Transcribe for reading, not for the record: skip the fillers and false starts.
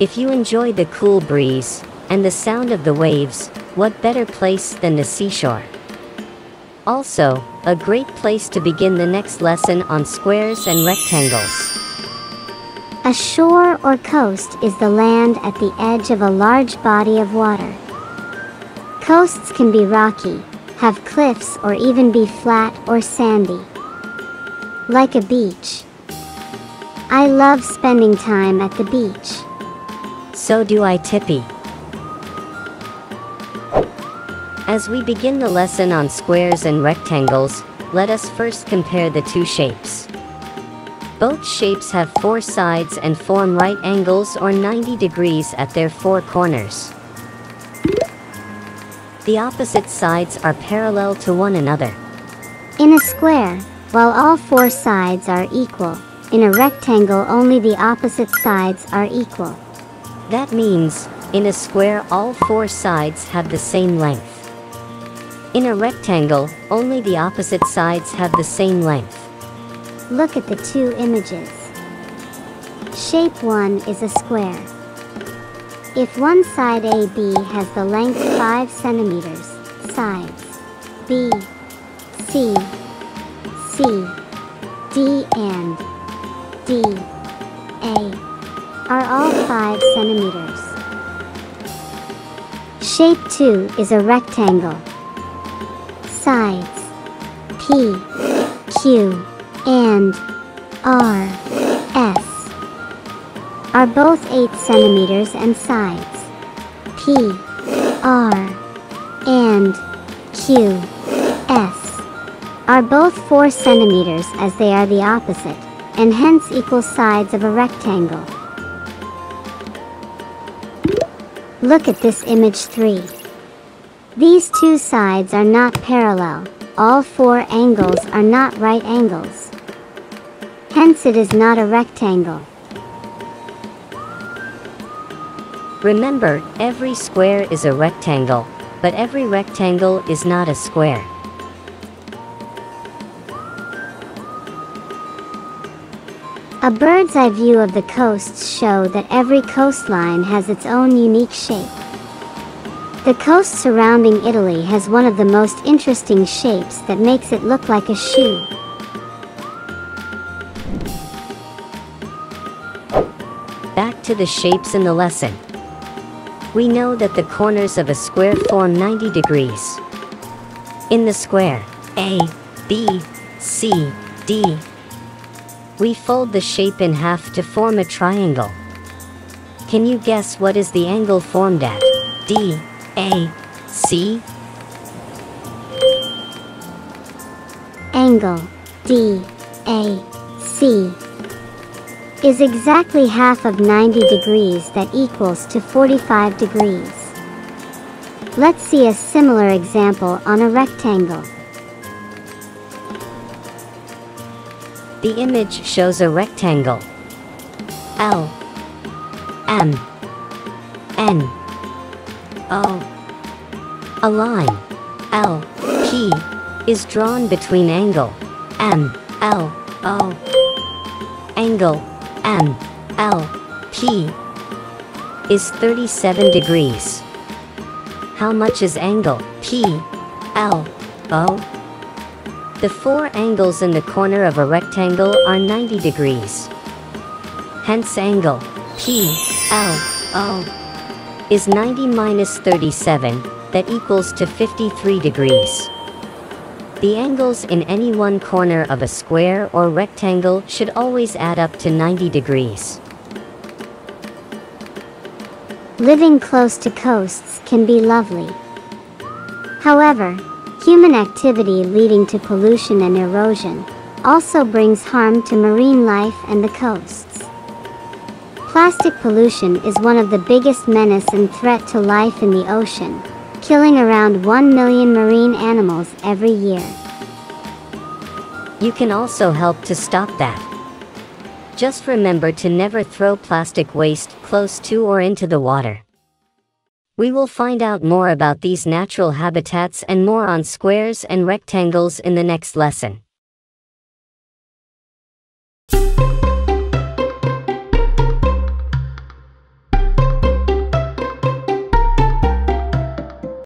If you enjoy the cool breeze and the sound of the waves, what better place than the seashore? Also, a great place to begin the next lesson on squares and rectangles. A shore or coast is the land at the edge of a large body of water. Coasts can be rocky, have cliffs, or even be flat or sandy, like a beach. I love spending time at the beach. So do I, Tippy. As we begin the lesson on squares and rectangles, let us first compare the two shapes. Both shapes have four sides and form right angles or 90 degrees at their four corners. The opposite sides are parallel to one another. In a square, while all four sides are equal, in a rectangle only the opposite sides are equal. That means, in a square all four sides have the same length. In a rectangle, only the opposite sides have the same length. Look at the two images. Shape 1 is a square. If one side AB has the length 5 centimeters, sides BC, CD, and DA are all 5 centimeters. Shape 2 is a rectangle. Sides P, Q, and R, S are both 8 centimeters and sides P, R, and Q, S are both 4 centimeters as they are the opposite, and hence equal sides of a rectangle. Look at this image 3. These two sides are not parallel, all four angles are not right angles. Hence it is not a rectangle. Remember, every square is a rectangle, but every rectangle is not a square. A bird's eye view of the coasts show that every coastline has its own unique shape. The coast surrounding Italy has one of the most interesting shapes that makes it look like a shoe. Back to the shapes in the lesson. We know that the corners of a square form 90 degrees. In the square A, B, C, D, we fold the shape in half to form a triangle. Can you guess what is the angle formed at D, A, C? Angle D, A, C is exactly half of 90 degrees that equals to 45 degrees. Let's see a similar example on a rectangle. The image shows a rectangle L, M, N, O. A line LP is drawn between angle MLO, angle MLP is 37 degrees. How much is angle PLO? The four angles in the corner of a rectangle are 90 degrees. Hence angle PLO is 90 minus 37, that equals to 53 degrees. The angles in any one corner of a square or rectangle should always add up to 90 degrees. Living close to coasts can be lovely. However, human activity leading to pollution and erosion also brings harm to marine life and the coasts. Plastic pollution is one of the biggest menace and threat to life in the ocean, killing around 1 million marine animals every year. You can also help to stop that. Just remember to never throw plastic waste close to or into the water. We will find out more about these natural habitats and more on squares and rectangles in the next lesson.